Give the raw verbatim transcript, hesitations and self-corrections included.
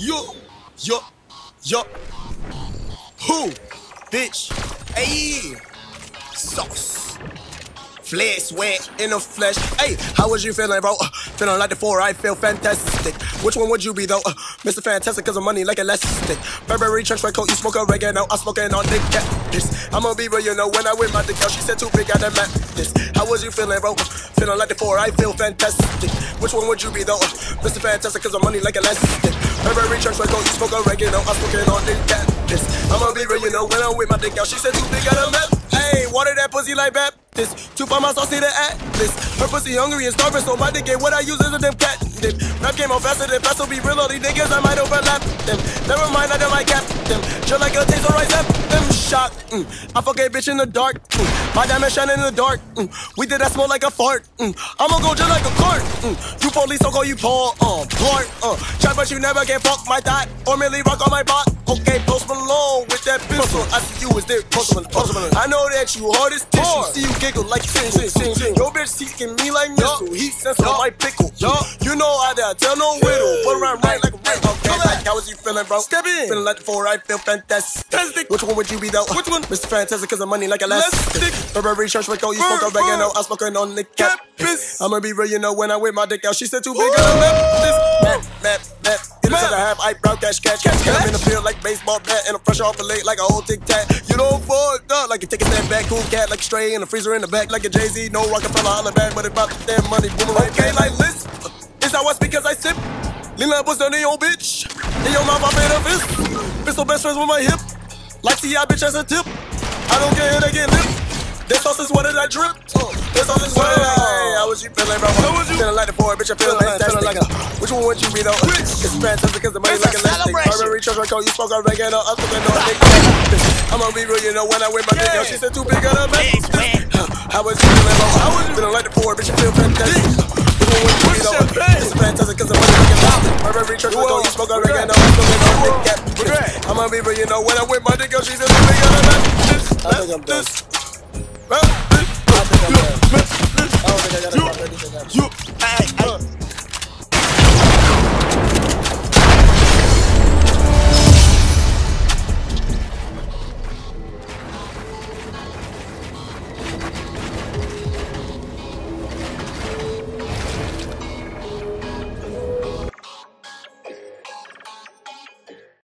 Yo, yo, yo. Who? Bitch. Ayy. Sauce. Flesh, sweat, inner flesh. Hey, how was you feeling, bro? Uh, feeling like the four, I feel fantastic. Which one would you be, though? Uh, Mister Fantastic, cause of money like elastic. Burberry, trench, red coat, you smoke oregano. I'm smoking on thick cactus. I'ma be real, you know, when I win my dick out, she said too big, I done map this. How was you feeling, bro? Uh, feeling like the four, I feel fantastic. Which one would you be, though? Uh, Mister Fantastic, cause of money like elastic. Burberry, trench, red coat, you smoke oregano. I'm smoking on thick cactus. I'ma be real, you know, when I win my dick out, she said too big, I done map. Hey, water that pussy like Baptist. Two by my sauce, see the atlas. Her pussy hungry and starving, so my dick ain't what I use is a damn cat dip. Rap game on faster than fast, so be real, all these niggas, I might overlap them. Never mind, I done might cap them. Just like a taser, I zap them. Shot, mm. I fuck a bitch in the dark, mm. My diamond shine in the dark, mm. We did that smoke like a fart, mm. I'ma go just like a cart, mm. You police, so call you Paul, uh, Bart, uh try, but you never can fuck my dot, or merely rock on my bot. Okay, Post Malone with that pistol. I see you is there, Post Malone, Post Malone. I know that you hard as tissue, see you giggle like sing, sing, sing. Yo bitch seeking me like missile, he sense on my pickle. Yo, you know I done tell no whittle, but around right like a rat. Okay, like how was you feeling, bro? Step in, feeling like the four, I feel fantastic. Which one would you be though? Which one? Mister Fantastic, cause of money like elastic. Burberry church, we go, you smoke a oregano, I smoking on the campus. I'ma be real, you know, when I whip my dick out, she said too big, I left this. Map, map, map. Cause I have eyebrow cash, cash, cash, cash. I'm in the field like baseball bat, and I'm fresh off the lake like a old Tic Tac. You don't fuck up like you take a step back, cool cat like a stray in the freezer in the back like a Jay Z. No Rockefeller holler back, but it bought the damn money. Boomerang okay, like list. It's how I speak cause I sip. Lean up, what's done in your bitch? In your mouth, I made a fist. Pistol best friends with my hip. Like T I bitch as a tip. I don't care if they get lit. This sauce is what did I drip? This sauce is what did I. How was you feeling, bro? How was you feeling like the boy, bitch? I feel like that. Which one would you be though? It's fantastic cause the money like elastic. Burberry church, I call you smoke a oregano. I'm smoking on thick cactus. I'ma be real, you know when I win my dick out, she said too big of a mess. How was you feeling, bro? How was you feeling like the poor bitch? I feel fantastic. Which one would you be though? It's fantastic cause the money like elastic. Burberry church, I call you smoke a oregano. I'm smoking on thick cactus. I'ma be real, you know when I win my dick out, she said too big of a mess. I think I'm done. I think I'm done. I don't think I gotta stop anything.